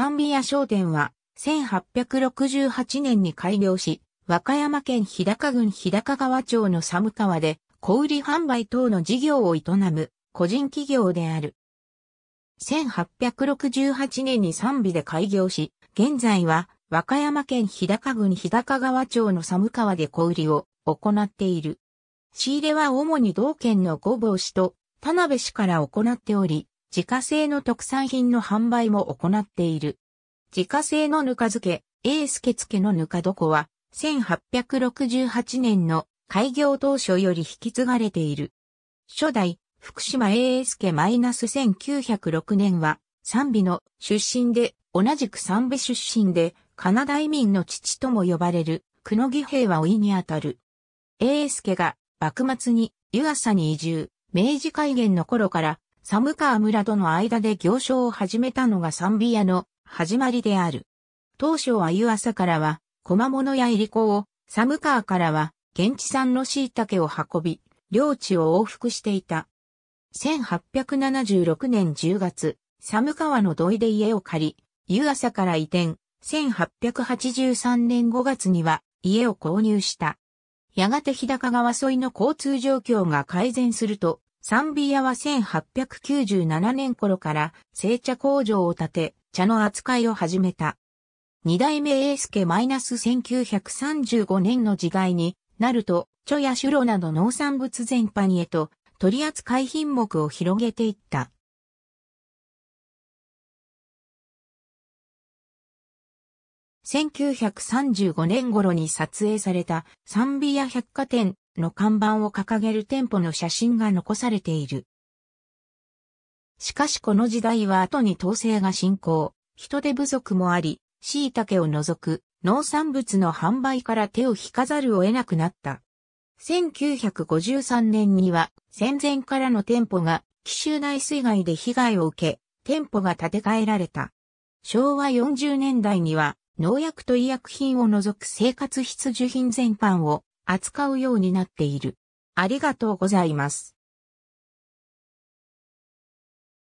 三美屋商店は1868年に開業し、和歌山県日高郡日高川町の寒川で小売販売等の事業を営む個人企業である。1868年に三美で開業し、現在は和歌山県日高郡日高川町の寒川で小売りを行っている。仕入れは主に同県の御坊市と田辺市から行っており、自家製の特産品の販売も行っている。自家製のぬか漬け、永助漬のぬか床は、1868年の開業当初より引き継がれている。初代、福島永助-1906年は、三美の出身で、同じく三美出身で、カナダ移民の父とも呼ばれる、九木平は甥にあたる。永助が、幕末に湯浅に移住、明治開元の頃から、寒川村との間で行商を始めたのが三美屋の始まりである。当初は湯浅からは、小間物やいりこを、寒川からは、現地産の椎茸を運び、両地を往復していた。1876年10月、寒川の土井で家を借り、湯浅から移転、1883年5月には家を購入した。やがて日高川沿いの交通状況が改善すると、三美屋は1897年頃から製茶工場を建て、茶の扱いを始めた。二代目永助-1935年の時代になると、茶や酒炉など農産物全般へと取扱品目を広げていった。1935年頃に撮影された三美屋百貨店の看板を掲げる店舗の写真が残されている。しかしこの時代は後に統制が進行、人手不足もあり、椎茸を除く農産物の販売から手を引かざるを得なくなった。1953年には戦前からの店舗が紀州大水害で被害を受け、店舗が建て替えられた。昭和40年代には農薬と医薬品を除く生活必需品全般を扱うようになっている。ありがとうございます。